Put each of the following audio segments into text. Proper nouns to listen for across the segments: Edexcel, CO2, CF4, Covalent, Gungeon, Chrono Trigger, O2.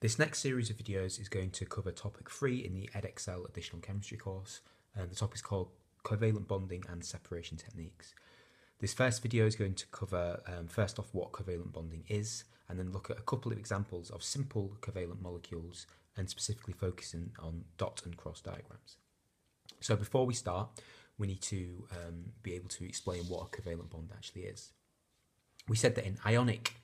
This next series of videos is going to cover topic 3 in the Edexcel Additional Chemistry course, and the topic is called Covalent Bonding and Separation Techniques. This first video is going to cover first off what covalent bonding is, and then look at a couple of examples of simple covalent molecules and specifically focusing on dot and cross diagrams. So before we start, we need to be able to explain what a covalent bond actually is. We said that in ionic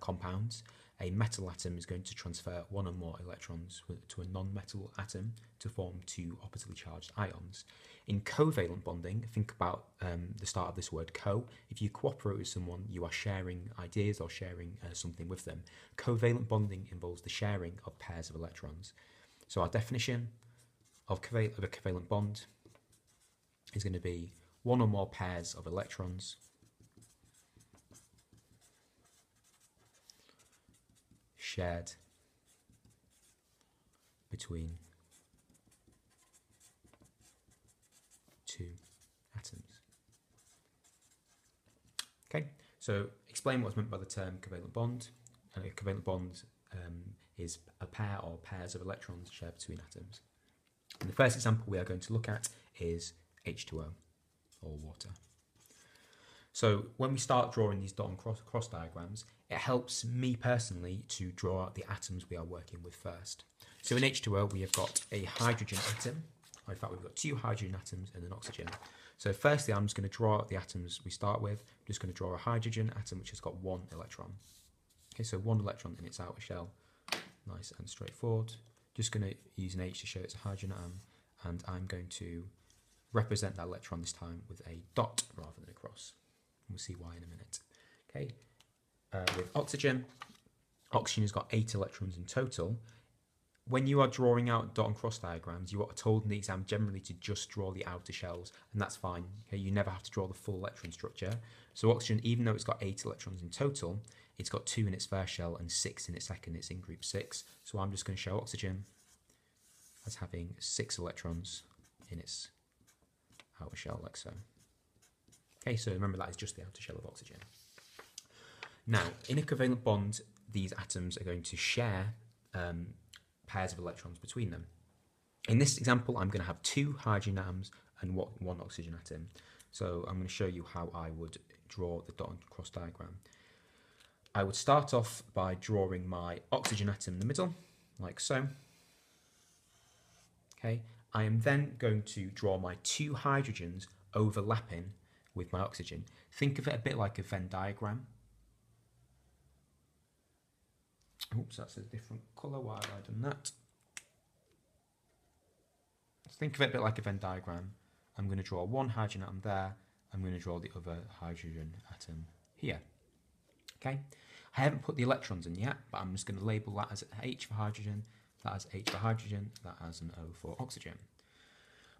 compounds, a metal atom is going to transfer one or more electrons to a non-metal atom to form two oppositely charged ions. In covalent bonding, think about the start of this word co. If you cooperate with someone, you are sharing ideas or sharing something with them. Covalent bonding involves the sharing of pairs of electrons. So our definition of a covalent bond is going to be one or more pairs of electrons shared between two atoms. Okay, so explain what's meant by the term covalent bond. And a covalent bond is a pair or pairs of electrons shared between atoms. And the first example we are going to look at is H2O, or water. So when we start drawing these dot and cross diagrams, it helps me personally to draw out the atoms we are working with first. So in H2O, we have got a hydrogen atom, or in fact, we've got two hydrogen atoms and an oxygen. So firstly, I'm just going to draw out the atoms we start with. I'm just going to draw a hydrogen atom, which has got one electron. Okay, so one electron in its outer shell, nice and straightforward. Just going to use an H to show it's a hydrogen atom, and I'm going to represent that electron this time with a dot rather than a cross. We'll see why in a minute. Okay, with oxygen has got 8 electrons in total. When you are drawing out dot and cross diagrams, you are told in the exam generally to just draw the outer shells, and that's fine. Okay, you never have to draw the full electron structure. So oxygen, even though it's got 8 electrons in total, it's got 2 in its first shell and 6 in its second. It's in group 6. So I'm just going to show oxygen as having 6 electrons in its outer shell, like so. Okay, so remember that is just the outer shell of oxygen. Now, in a covalent bond, these atoms are going to share pairs of electrons between them. In this example, I'm going to have 2 hydrogen atoms and one oxygen atom. So I'm going to show you how I would draw the dot and cross diagram. I would start off by drawing my oxygen atom in the middle, like so. Okay, I am then going to draw my 2 hydrogens overlapping with my oxygen. Think of it a bit like a Venn diagram. Oops, that's a different colour. Why have I done that? Think of it a bit like a Venn diagram. I'm going to draw one hydrogen atom there. I'm going to draw the other hydrogen atom here. Okay. I haven't put the electrons in yet, but I'm just going to label that as H for hydrogen, that as H for hydrogen, that as an O for oxygen.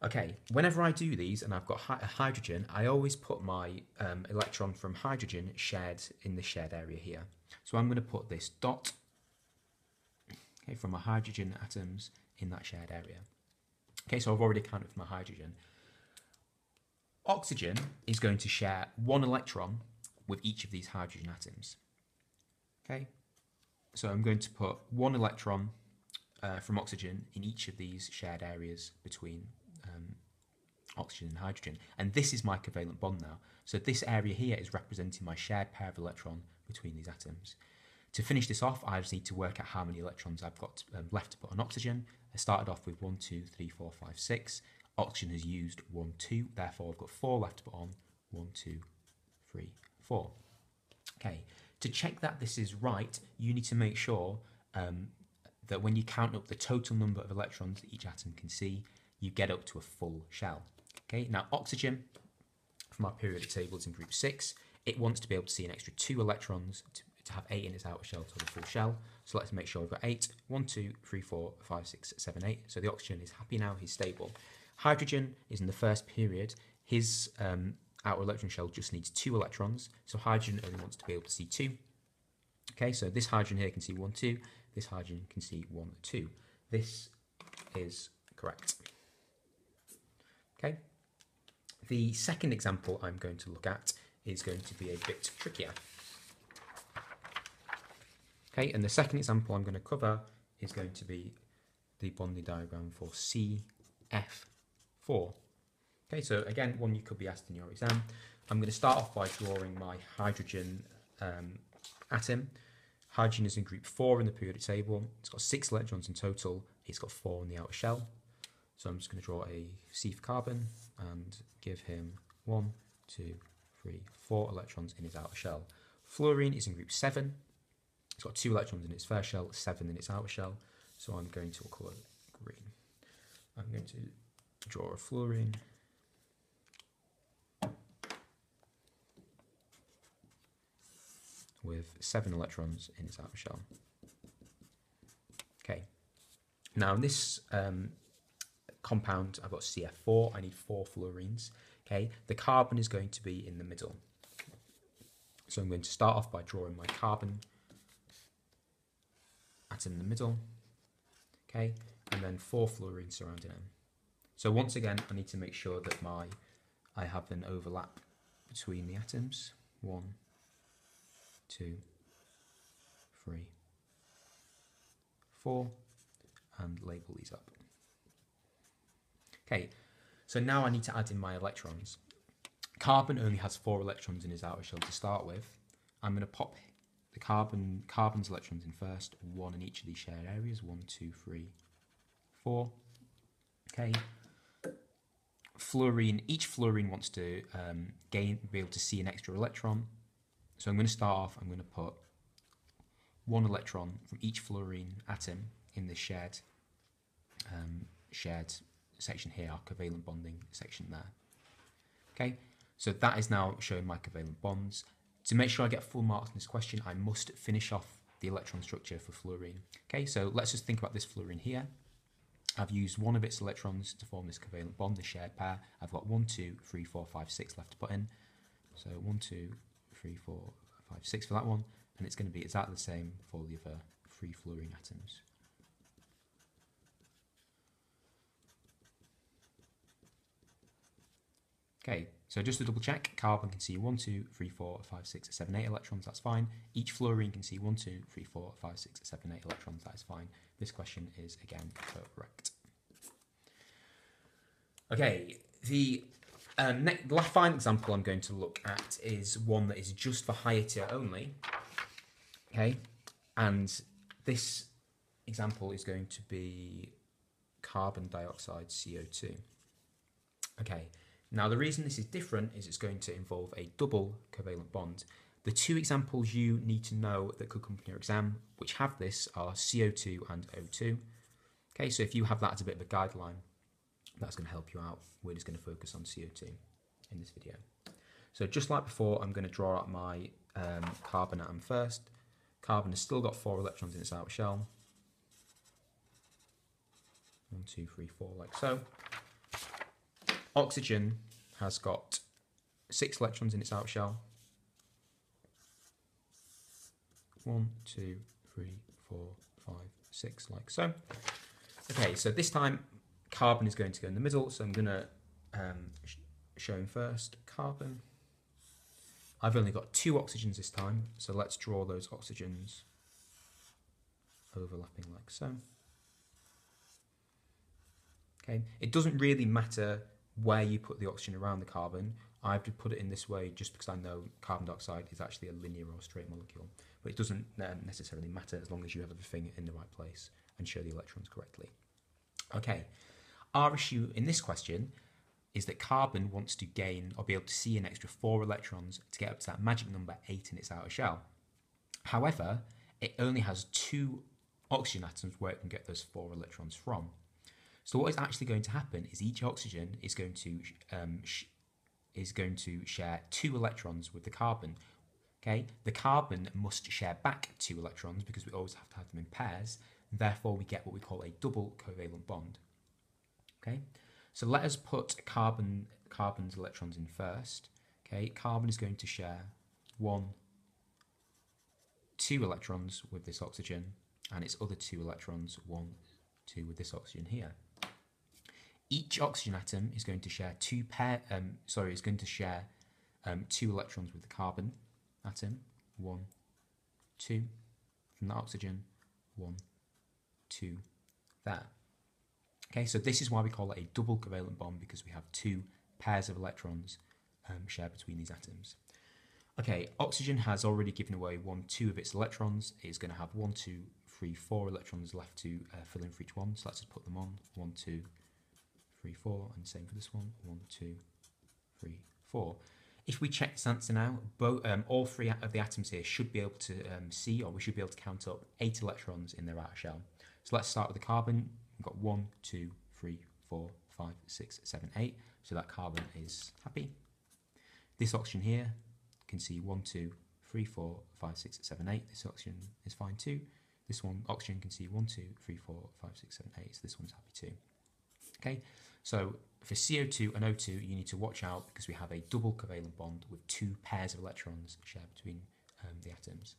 Okay, whenever I do these and I've got hydrogen, I always put my electron from hydrogen shared in the shared area here. So I'm going to put this dot, okay, from my hydrogen atoms in that shared area. Okay, so I've already accounted for my hydrogen. Oxygen is going to share one electron with each of these hydrogen atoms. Okay, so I'm going to put one electron from oxygen in each of these shared areas between oxygen and hydrogen, and this is my covalent bond now. So this area here is representing my shared pair of electron between these atoms. To finish this off, I just need to work out how many electrons I've got left to put on oxygen. I started off with 1, 2, 3, 4, 5, 6. Oxygen has used 1, 2, therefore I've got 4 left to put on. 1, 2, 3, 4. Okay, to check that this is right, you need to make sure that when you count up the total number of electrons that each atom can see, you get up to a full shell. Okay, now oxygen, from our periodic table, is in group 6. It wants to be able to see an extra 2 electrons to have 8 in its outer shell to have a full shell. So let's make sure we've got 8. 1, 2, 3, 4, 5, 6, 7, 8. So the oxygen is happy now, he's stable. Hydrogen is in the first period. His outer electron shell just needs 2 electrons. So hydrogen only wants to be able to see 2. Okay, so this hydrogen here can see 1, 2. This hydrogen can see 1, 2. This is correct. Okay. The second example I'm going to look at is going to be a bit trickier. Okay, and the second example I'm going to cover is going to be the bonding diagram for CF4. Okay, so again, one you could be asked in your exam. I'm going to start off by drawing my hydrogen atom. Hydrogen is in group 4 in the periodic table. It's got 6 electrons in total. It's got 4 in the outer shell. So I'm just going to draw a C for carbon and give him 1, 2, 3, 4 electrons in his outer shell. Fluorine is in group 7. It's got 2 electrons in its first shell, 7 in its outer shell. So I'm going to colour green. I'm going to draw a fluorine. With 7 electrons in its outer shell. Okay, now in this compound, I've got CF4, I need 4 fluorines. Okay, the carbon is going to be in the middle. So I'm going to start off by drawing my carbon atom in the middle, okay, and then 4 fluorines surrounding him. So once again, I need to make sure that I have an overlap between the atoms. 1, 2, 3, 4, and label these up. Okay, so now I need to add in my electrons. Carbon only has 4 electrons in his outer shell to start with. I'm going to pop the carbon's electrons in first, 1 in each of these shared areas, 1, 2, 3, 4. Okay, fluorine, each fluorine wants to be able to see an extra electron. So I'm going to start off, I'm going to put 1 electron from each fluorine atom in the shared section here, our covalent bonding section there. Okay, so that is now showing my covalent bonds. To make sure I get full marks in this question, I must finish off the electron structure for fluorine. Okay, so let's just think about this fluorine here. I've used 1 of its electrons to form this covalent bond, the shared pair. I've got 1, 2, 3, 4, 5, 6 left to put in. So 1, 2, 3, 4, 5, 6 for that one, and it's going to be exactly the same for the other 3 fluorine atoms. Okay, so just to double check, carbon can see 1, 2, 3, 4, 5, 6, 7, 8 electrons, that's fine. Each fluorine can see 1, 2, 3, 4, 5, 6, 7, 8 electrons, that is fine. This question is again correct. Okay, the final example I'm going to look at is one that is just for higher tier only. Okay, and this example is going to be carbon dioxide, CO2. Okay, now the reason this is different is it's going to involve a double covalent bond. The 2 examples you need to know that could come from your exam which have this are CO2 and O2. Okay, so if you have that as a bit of a guideline, that's going to help you out. We're just going to focus on CO2 in this video. So just like before, I'm going to draw out my carbon atom first. Carbon has still got 4 electrons in its outer shell. 1, 2, 3, 4, like so. Oxygen has got 6 electrons in its outer shell. 1, 2, 3, 4, 5, 6, like so. Okay, so this time, carbon is going to go in the middle, so I'm going to show him first. Carbon. I've only got 2 oxygens this time, so let's draw those oxygens overlapping like so. Okay, it doesn't really matter where you put the oxygen around the carbon. I've put it in this way just because I know carbon dioxide is actually a linear or straight molecule, but it doesn't necessarily matter as long as you have everything in the right place and show the electrons correctly. Okay. Our issue in this question is that carbon wants to gain or be able to see an extra 4 electrons to get up to that magic number 8 in its outer shell. However, it only has 2 oxygen atoms where it can get those 4 electrons from. So what is actually going to happen is each oxygen is going to share 2 electrons with the carbon. Okay, the carbon must share back 2 electrons because we always have to have them in pairs. Therefore, we get what we call a double covalent bond. Okay, so let us put carbon's electrons in first. Okay, carbon is going to share 2 electrons with this oxygen, and its other 2 electrons, 1, 2 with this oxygen here. Each oxygen atom is going to share 2 electrons with the carbon atom, 1, 2 from the oxygen, 1, to that. Okay, so this is why we call it a double covalent bond, because we have two pairs of electrons shared between these atoms. Okay, oxygen has already given away 1, 2 of its electrons. It's going to have 1, 2, 3, 4 electrons left to fill in for each one. So let's just put them on 1, 2, 3, 4, and same for this one, 1, 2, 3, 4. If we check this answer now, all three of the atoms here should be able to see, or we should be able to count up 8 electrons in their outer shell. So let's start with the carbon. We've got 1, 2, 3, 4, 5, 6, 7, 8. So that carbon is happy. This oxygen here can see 1, 2, 3, 4, 5, 6, 7, 8. This oxygen is fine too. This one, oxygen, can see 1, 2, 3, 4, 5, 6, 7, 8. So this one's happy too. Okay, so for CO2 and O2, you need to watch out because we have a double covalent bond with two pairs of electrons shared between the atoms.